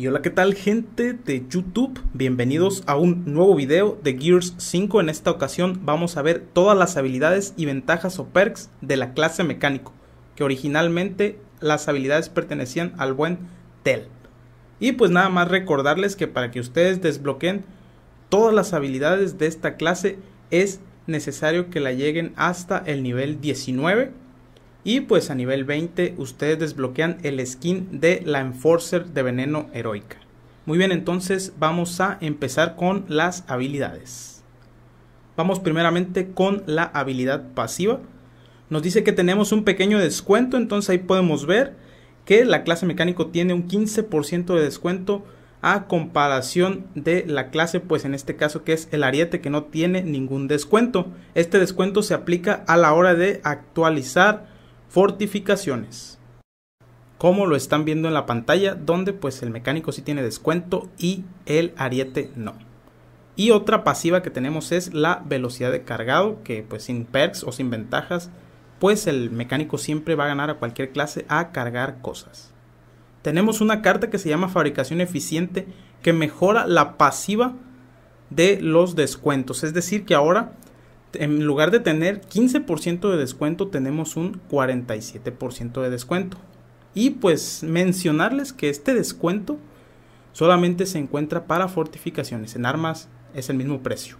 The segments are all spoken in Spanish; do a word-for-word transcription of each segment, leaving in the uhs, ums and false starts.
Y hola, ¿qué tal, gente de YouTube? Bienvenidos a un nuevo video de Gears cinco. En esta ocasión vamos a ver todas las habilidades y ventajas o perks de la clase mecánico, que originalmente las habilidades pertenecían al buen Tel. Y pues nada más recordarles que para que ustedes desbloqueen todas las habilidades de esta clase es necesario que la lleguen hasta el nivel diecinueve. Y pues a nivel veinte ustedes desbloquean el skin de la Enforcer de veneno heroica. Muy bien, entonces vamos a empezar con las habilidades. Vamos primeramente con la habilidad pasiva. Nos dice que tenemos un pequeño descuento, entonces ahí podemos ver que la clase mecánico tiene un quince por ciento de descuento a comparación de la clase, pues en este caso, que es el ariete, que no tiene ningún descuento. Este descuento se aplica a la hora de actualizar fortificaciones, como lo están viendo en la pantalla, donde pues el mecánico sí tiene descuento y el ariete no. Y otra pasiva que tenemos es la velocidad de cargado, que pues sin perks o sin ventajas, pues el mecánico siempre va a ganar a cualquier clase a cargar cosas. Tenemos una carta que se llama fabricación eficiente, que mejora la pasiva de los descuentos, es decir que ahora, en lugar de tener quince por ciento de descuento, tenemos un cuarenta y siete por ciento de descuento. Y pues mencionarles que este descuento solamente se encuentra para fortificaciones. En armas es el mismo precio.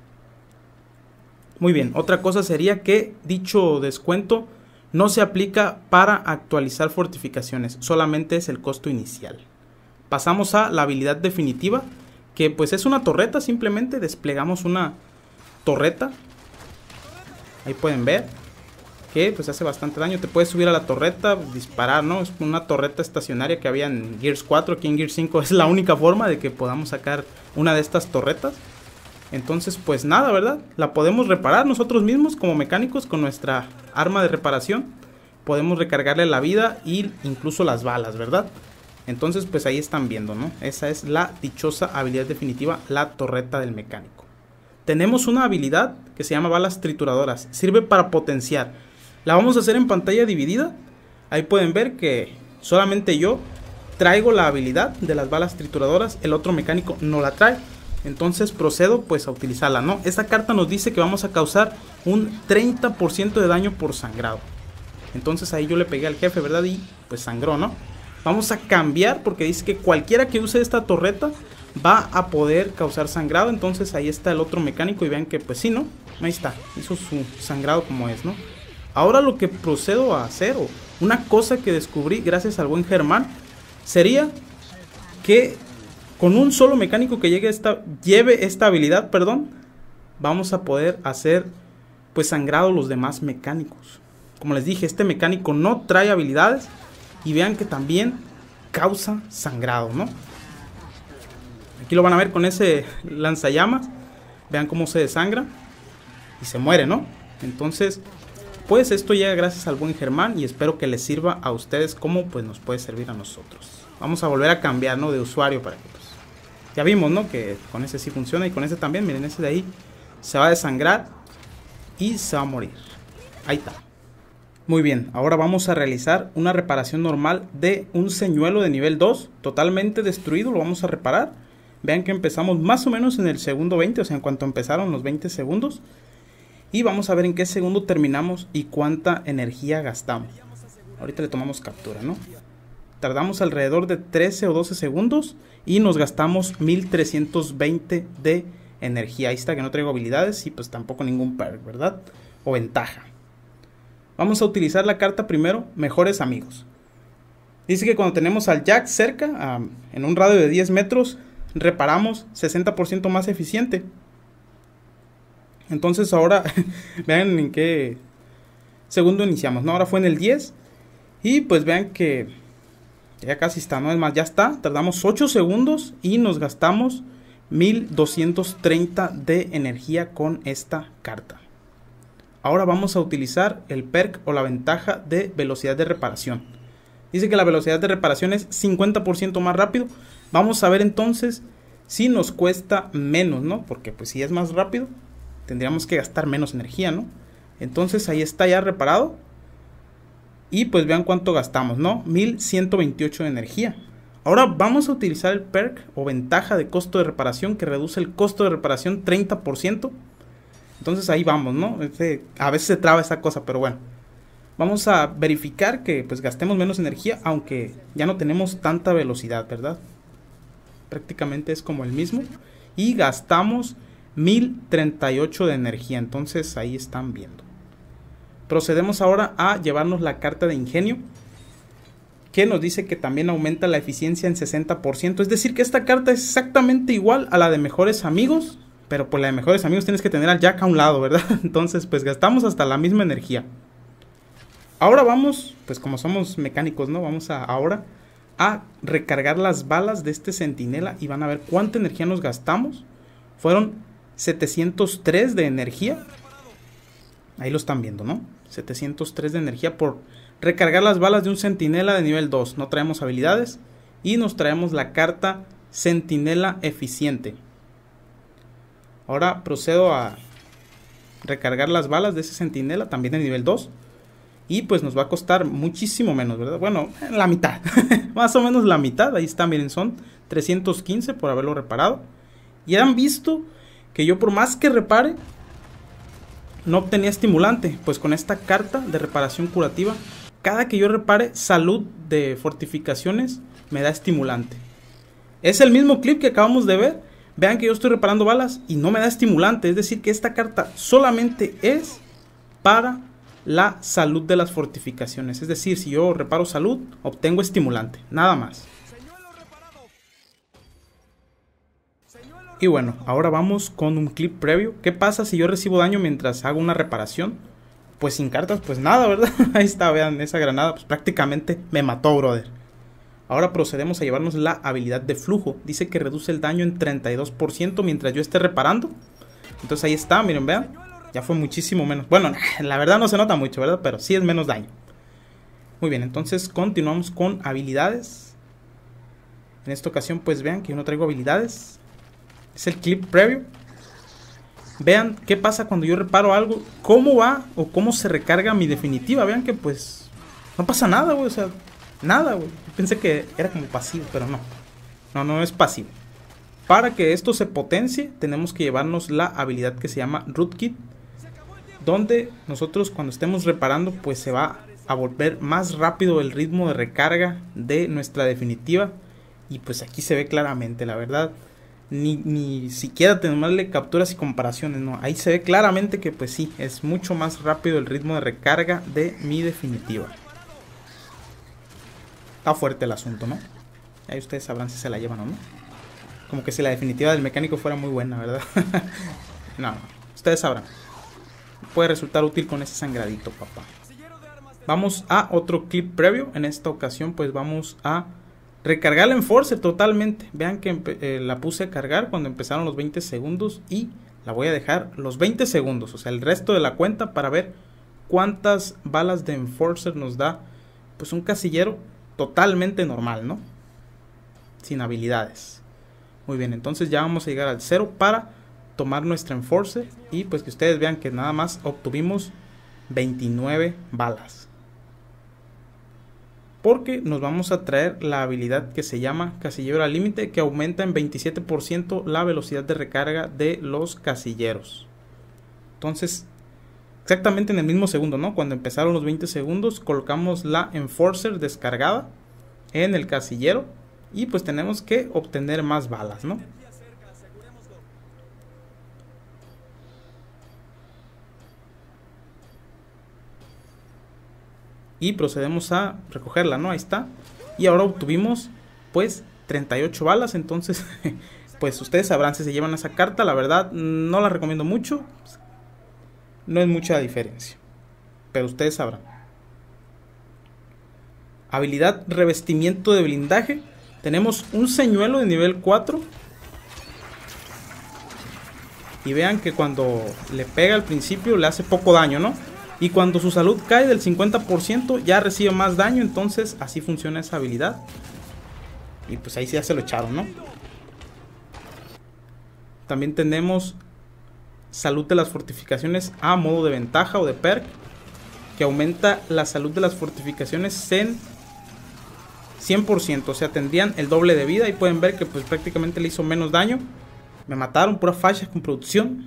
Muy bien, otra cosa sería que dicho descuento no se aplica para actualizar fortificaciones, solamente es el costo inicial. Pasamos a la habilidad definitiva, que pues es una torreta. Simplemente desplegamos una torreta. Ahí pueden ver que pues hace bastante daño. Te puedes subir a la torreta, disparar, ¿no? Es una torreta estacionaria que había en Gears cuatro. Aquí en Gears cinco es la única forma de que podamos sacar una de estas torretas. Entonces pues nada, ¿verdad? La podemos reparar nosotros mismos como mecánicos con nuestra arma de reparación. Podemos recargarle la vida e incluso las balas, ¿verdad? Entonces pues ahí están viendo, ¿no? Esa es la dichosa habilidad definitiva, la torreta del mecánico. Tenemos una habilidad que se llama balas trituradoras, sirve para potenciar. La vamos a hacer en pantalla dividida. Ahí pueden ver que solamente yo traigo la habilidad de las balas trituradoras, el otro mecánico no la trae. Entonces procedo pues a utilizarla, ¿no? Esta carta nos dice que vamos a causar un treinta por ciento de daño por sangrado. Entonces ahí yo le pegué al jefe, ¿verdad? Y pues sangró, ¿no? Vamos a cambiar porque dice que cualquiera que use esta torreta va a poder causar sangrado. Entonces ahí está el otro mecánico y vean que pues sí, ¿no? Ahí está, hizo su sangrado como es, ¿no? Ahora lo que procedo a hacer, o una cosa que descubrí gracias al buen Germán, sería que con un solo mecánico que llegue esta, lleve esta habilidad, perdón, vamos a poder hacer pues sangrado los demás mecánicos. Como les dije, este mecánico no trae habilidades y vean que también causa sangrado, ¿no? Aquí lo van a ver con ese lanzallamas. Vean cómo se desangra y se muere, ¿no? Entonces, pues esto llega gracias al buen Germán y espero que les sirva a ustedes como pues nos puede servir a nosotros. Vamos a volver a cambiar, ¿no? De usuario para que pues... Ya vimos, ¿no? Que con ese sí funciona y con ese también. Miren, ese de ahí se va a desangrar y se va a morir. Ahí está. Muy bien, ahora vamos a realizar una reparación normal de un señuelo de nivel dos. Totalmente destruido, lo vamos a reparar. Vean que empezamos más o menos en el segundo veinte, o sea, en cuanto empezaron los veinte segundos. Y vamos a ver en qué segundo terminamos y cuánta energía gastamos. Ahorita le tomamos captura, ¿no? Tardamos alrededor de trece o doce segundos y nos gastamos mil trescientos veinte de energía. Ahí está, que no traigo habilidades y pues tampoco ningún perk, ¿verdad? O ventaja. Vamos a utilizar la carta primero, mejores amigos. Dice que cuando tenemos al Jack cerca, um, en un radio de diez metros... reparamos sesenta por ciento más eficiente. Entonces ahora vean en qué segundo iniciamos, ¿no? Ahora fue en el diez. Y pues vean que ya casi está, ¿no? Es más, ya está. Tardamos ocho segundos y nos gastamos mil doscientos treinta de energía con esta carta. Ahora vamos a utilizar el perk o la ventaja de velocidad de reparación. Dice que la velocidad de reparación es cincuenta por ciento más rápido. Vamos a ver entonces si nos cuesta menos, ¿no? Porque pues si es más rápido, tendríamos que gastar menos energía, ¿no? Entonces ahí está ya reparado. Y pues vean cuánto gastamos, ¿no? mil ciento veintiocho de energía. Ahora vamos a utilizar el perk o ventaja de costo de reparación, que reduce el costo de reparación treinta por ciento. Entonces ahí vamos, ¿no? Este, a veces se traba esa cosa, pero bueno. Vamos a verificar que pues gastemos menos energía, aunque ya no tenemos tanta velocidad, ¿verdad? Prácticamente es como el mismo. Y gastamos mil treinta y ocho de energía, entonces ahí están viendo. Procedemos ahora a llevarnos la carta de ingenio, que nos dice que también aumenta la eficiencia en sesenta por ciento. Es decir que esta carta es exactamente igual a la de mejores amigos, pero por la de mejores amigos tienes que tener al Jack a un lado, ¿verdad? Entonces pues gastamos hasta la misma energía. Ahora vamos, pues como somos mecánicos, ¿no? Vamos a ahora a recargar las balas de este centinela y van a ver cuánta energía nos gastamos. Fueron setecientos tres de energía. Ahí lo están viendo, ¿no? setecientos tres de energía por recargar las balas de un centinela de nivel dos. No traemos habilidades y nos traemos la carta centinela eficiente. Ahora procedo a recargar las balas de ese centinela también de nivel dos. Y pues nos va a costar muchísimo menos, ¿verdad? Bueno, la mitad. Más o menos la mitad. Ahí está, miren, son trescientos quince por haberlo reparado. Y han visto que yo por más que repare, no obtenía estimulante. Pues con esta carta de reparación curativa, cada que yo repare salud de fortificaciones, me da estimulante. Es el mismo clip que acabamos de ver. Vean que yo estoy reparando balas y no me da estimulante. Es decir que esta carta solamente es para la salud de las fortificaciones. Es decir, si yo reparo salud, obtengo estimulante, nada más. Y bueno, ahora vamos con un clip previo. ¿Qué pasa si yo recibo daño mientras hago una reparación? Pues sin cartas, pues nada, ¿verdad? Ahí está, vean, esa granada pues prácticamente me mató, brother. Ahora procedemos a llevarnos la habilidad de flujo. Dice que reduce el daño en treinta y dos por ciento mientras yo esté reparando. Entonces ahí está, miren, vean. Ya fue muchísimo menos. Bueno, la verdad no se nota mucho, ¿verdad? Pero sí es menos daño. Muy bien, entonces continuamos con habilidades. En esta ocasión, pues vean que yo no traigo habilidades. Es el clip previo. Vean qué pasa cuando yo reparo algo. Cómo va o cómo se recarga mi definitiva. Vean que pues no pasa nada, güey. O sea, nada, güey. Pensé que era como pasivo, pero no. No, no es pasivo. Para que esto se potencie, tenemos que llevarnos la habilidad que se llama Rootkit, donde nosotros cuando estemos reparando pues se va a volver más rápido el ritmo de recarga de nuestra definitiva. Y pues aquí se ve claramente, la verdad, ni, ni siquiera tomarle capturas y comparaciones, no, ahí se ve claramente que pues sí, es mucho más rápido el ritmo de recarga de mi definitiva. Está fuerte el asunto, ¿no? Ahí ustedes sabrán si se la llevan o no. Como que si la definitiva del mecánico fuera muy buena, ¿verdad? No, ustedes sabrán. Puede resultar útil con ese sangradito, papá. Vamos a otro clip previo. En esta ocasión pues vamos a recargar el Enforcer totalmente. Vean que eh, la puse a cargar cuando empezaron los veinte segundos. Y la voy a dejar los veinte segundos. O sea, el resto de la cuenta para ver cuántas balas de Enforcer nos da. Pues un casillero totalmente normal, ¿no? Sin habilidades. Muy bien, entonces ya vamos a llegar al cero para tomar nuestra Enforcer. Y pues que ustedes vean que nada más obtuvimos veintinueve balas. Porque nos vamos a traer la habilidad que se llama Casillero al Límite, que aumenta en veintisiete por ciento la velocidad de recarga de los casilleros. Entonces, exactamente en el mismo segundo, ¿no? Cuando empezaron los veinte segundos, colocamos la Enforcer descargada en el casillero. Y pues tenemos que obtener más balas, ¿no? Y procedemos a recogerla, ¿no? Ahí está. Y ahora obtuvimos, pues, treinta y ocho balas. Entonces, pues ustedes sabrán si se llevan esa carta. La verdad, no la recomiendo mucho. No es mucha diferencia. Pero ustedes sabrán. Habilidad revestimiento de blindaje. Tenemos un señuelo de nivel cuatro. Y vean que cuando le pega al principio le hace poco daño, ¿no? Y cuando su salud cae del cincuenta por ciento ya recibe más daño. Entonces así funciona esa habilidad. Y pues ahí ya se lo echaron, ¿no? También tenemos salud de las fortificaciones a modo de ventaja o de perk, que aumenta la salud de las fortificaciones en cien por ciento, o sea, tendrían el doble de vida. Y pueden ver que pues prácticamente le hizo menos daño. Me mataron, puras fallas con producción.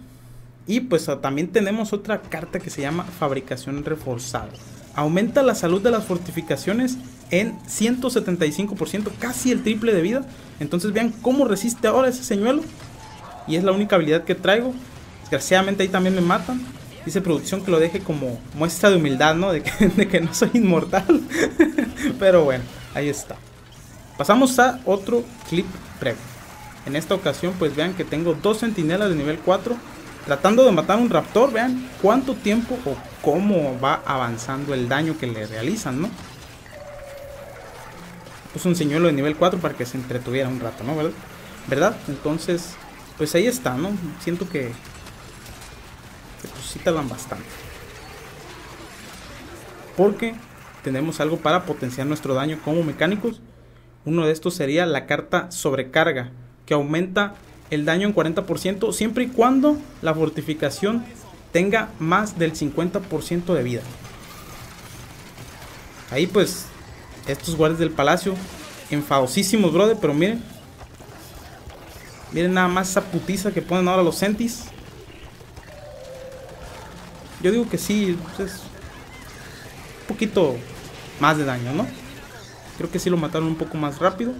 Y pues también tenemos otra carta que se llama Fabricación Reforzada. Aumenta la salud de las fortificaciones en ciento setenta y cinco por ciento, casi el triple de vida. Entonces vean cómo resiste ahora ese señuelo. Y es la única habilidad que traigo. Desgraciadamente ahí también me matan. Dice producción que lo deje como muestra de humildad, ¿no? De que, de que no soy inmortal. Pero bueno, ahí está. Pasamos a otro clip previo. En esta ocasión pues vean que tengo dos sentinelas de nivel cuatro. Tratando de matar un raptor, vean cuánto tiempo o cómo va avanzando el daño que le realizan, ¿no? Puse un señuelo de nivel cuatro para que se entretuviera un rato, ¿no? ¿Verdad? ¿Verdad? Entonces, pues ahí está, ¿no? Siento que... que pues sí tardan bastante. Porque tenemos algo para potenciar nuestro daño como mecánicos. Uno de estos sería la carta Sobrecarga, que aumenta el daño en cuarenta por ciento siempre y cuando la fortificación tenga más del cincuenta por ciento de vida. Ahí pues estos guardias del palacio enfadosísimos, brother, pero miren. Miren nada más esa putiza que ponen ahora los sentis. Yo digo que sí, pues es un poquito más de daño, ¿no? Creo que sí lo mataron un poco más rápido.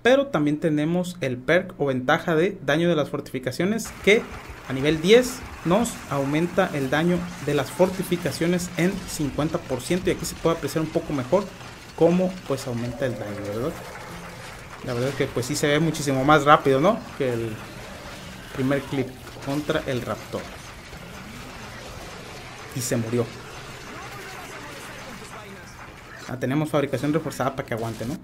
Pero también tenemos el perk o ventaja de daño de las fortificaciones, que a nivel diez nos aumenta el daño de las fortificaciones en cincuenta por ciento. Y aquí se puede apreciar un poco mejor cómo pues aumenta el daño, ¿verdad? La verdad es que pues sí se ve muchísimo más rápido, ¿no? Que el primer clip contra el raptor. Y se murió. Ah, tenemos fabricación reforzada para que aguante, ¿no?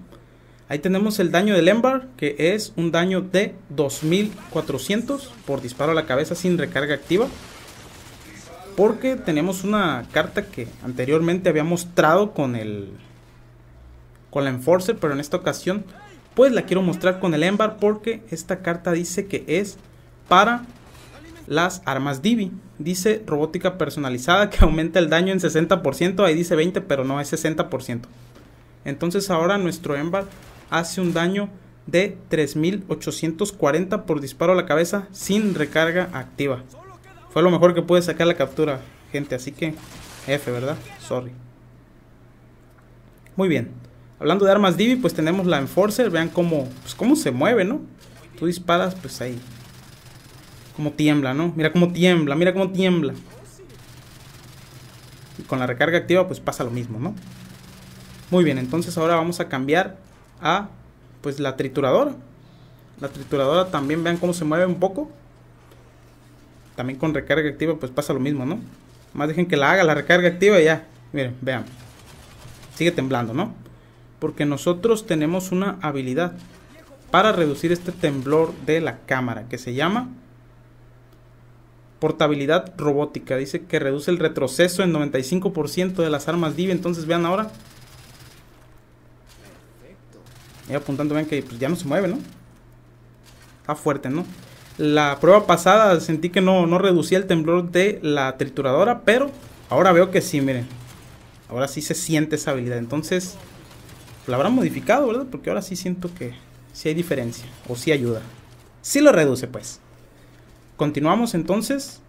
Ahí tenemos el daño del Embar, que es un daño de dos mil cuatrocientos por disparo a la cabeza sin recarga activa. Porque tenemos una carta que anteriormente había mostrado con el con la Enforcer, pero en esta ocasión pues la quiero mostrar con el Embar, porque esta carta dice que es para las armas Divi. Dice robótica personalizada, que aumenta el daño en sesenta por ciento, ahí dice veinte, pero no es sesenta por ciento. Entonces ahora nuestro Embar hace un daño de tres mil ochocientos cuarenta por disparo a la cabeza sin recarga activa. Fue lo mejor que pude sacar la captura, gente, así que F, ¿verdad? Sorry. Muy bien. Hablando de armas Divi, pues tenemos la Enforcer. Vean cómo, pues cómo se mueve, ¿no? Tú disparas, pues ahí. Como tiembla, ¿no? Mira cómo tiembla, mira cómo tiembla. Y con la recarga activa, pues pasa lo mismo, ¿no? Muy bien, entonces ahora vamos a cambiar a pues la trituradora. La trituradora también, vean cómo se mueve un poco. También con recarga activa pues pasa lo mismo, ¿no? Más dejen que la haga la recarga activa y ya. Miren, vean. Sigue temblando, ¿no? Porque nosotros tenemos una habilidad para reducir este temblor de la cámara, que se llama portabilidad robótica. Dice que reduce el retroceso en noventa y cinco por ciento de las armas Divi. Entonces vean ahora. Y apuntando, ven que pues, ya no se mueve, ¿no? Está fuerte, ¿no? La prueba pasada sentí que no, no reducía el temblor de la trituradora, pero ahora veo que sí, miren. Ahora sí se siente esa habilidad. Entonces, la habrán modificado, ¿verdad? Porque ahora sí siento que sí hay diferencia. O sí ayuda. Sí lo reduce, pues. Continuamos entonces.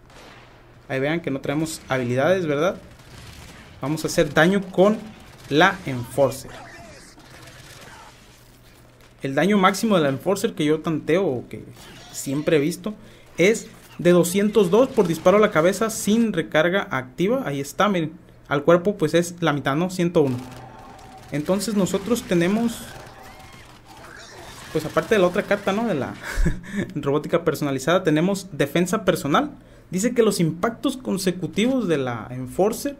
Ahí vean que no traemos habilidades, ¿verdad? Vamos a hacer daño con la Enforcer. El daño máximo del Enforcer que yo tanteo o que siempre he visto es de doscientos dos por disparo a la cabeza sin recarga activa. Ahí está, miren. Al cuerpo pues es la mitad, ¿no? ciento uno. Entonces nosotros tenemos... pues aparte de la otra carta, ¿no? De la robótica personalizada, tenemos defensa personal. Dice que los impactos consecutivos de la Enforcer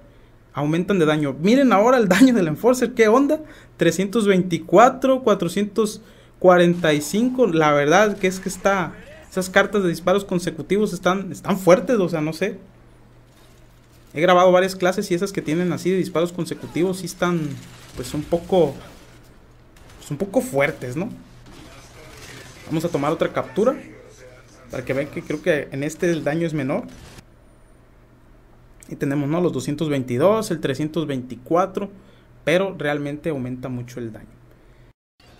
aumentan de daño. Miren ahora el daño del Enforcer. ¿Qué onda? trescientos veinticuatro, cuatrocientos cuarenta y cinco. La verdad que es que está... esas cartas de disparos consecutivos están, están fuertes. O sea, no sé. He grabado varias clases y esas que tienen así de disparos consecutivos sí están... pues un poco... pues un poco fuertes, ¿no? Vamos a tomar otra captura. Para que vean que creo que en este el daño es menor. Y tenemos, ¿no? Los doscientos veintidós, el trescientos veinticuatro, pero realmente aumenta mucho el daño.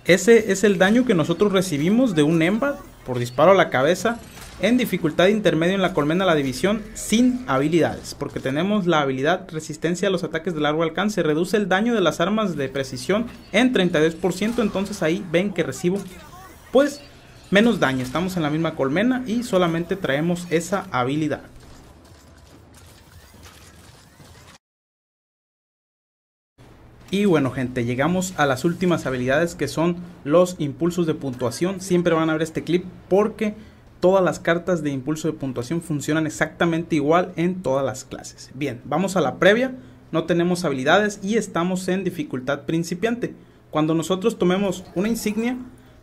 Ese es el daño que nosotros recibimos de un Embar por disparo a la cabeza en dificultad intermedio en la colmena de la división sin habilidades, porque tenemos la habilidad resistencia a los ataques de largo alcance, reduce el daño de las armas de precisión en treinta y dos por ciento, entonces ahí ven que recibo pues menos daño, estamos en la misma colmena y solamente traemos esa habilidad. Y bueno gente, llegamos a las últimas habilidades que son los impulsos de puntuación. Siempre van a ver este clip porque todas las cartas de impulso de puntuación funcionan exactamente igual en todas las clases. Bien, vamos a la previa, no tenemos habilidades y estamos en dificultad principiante. Cuando nosotros tomemos una insignia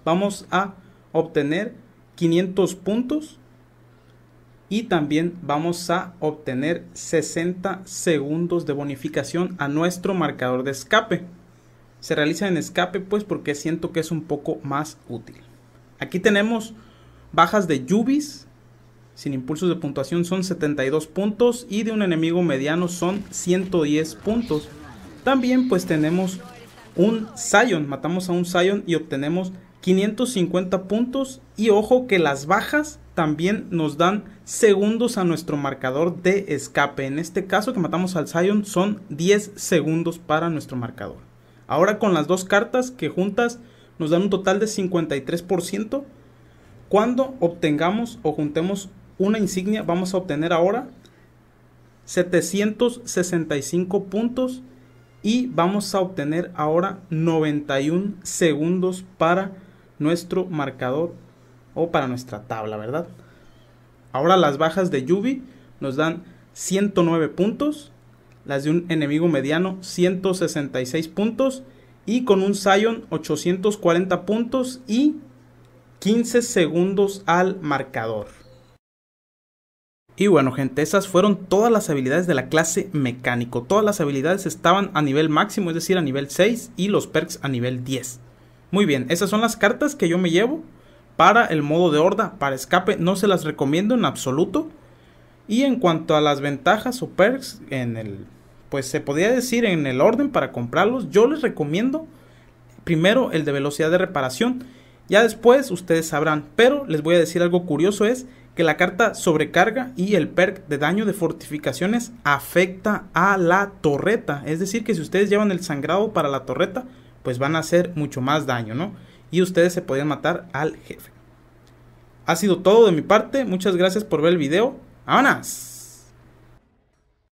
vamos a obtener quinientos puntos y también vamos a obtener sesenta segundos de bonificación a nuestro marcador de escape. Se realiza en escape pues porque siento que es un poco más útil. Aquí tenemos bajas de Yubis, sin impulsos de puntuación son setenta y dos puntos y de un enemigo mediano son ciento diez puntos. También pues tenemos un Scion, matamos a un Scion y obtenemos quinientos cincuenta puntos y ojo que las bajas también nos dan segundos a nuestro marcador de escape. En este caso que matamos al Scion son diez segundos para nuestro marcador. Ahora con las dos cartas que juntas nos dan un total de cincuenta y tres por ciento. Cuando obtengamos o juntemos una insignia vamos a obtener ahora setecientos sesenta y cinco puntos y vamos a obtener ahora noventa y uno segundos para nuestro marcador o para nuestra tabla, ¿verdad? Ahora las bajas de Yubi nos dan ciento nueve puntos, las de un enemigo mediano ciento sesenta y seis puntos y con un Scion ochocientos cuarenta puntos y quince segundos al marcador. Y bueno gente, esas fueron todas las habilidades de la clase mecánico. Todas las habilidades estaban a nivel máximo, es decir a nivel seis, y los perks a nivel diez. Muy bien, esas son las cartas que yo me llevo para el modo de horda. Para escape no se las recomiendo en absoluto. Y en cuanto a las ventajas o perks, en el, pues se podría decir en el orden para comprarlos, yo les recomiendo primero el de velocidad de reparación. Ya después ustedes sabrán, pero les voy a decir algo curioso, es que la carta sobrecarga y el perk de daño de fortificaciones afecta a la torreta. Es decir que si ustedes llevan el sangrado para la torreta, pues van a hacer mucho más daño, ¿no? Y ustedes se podrían matar al jefe. Ha sido todo de mi parte, muchas gracias por ver el video. ¡Vámonos!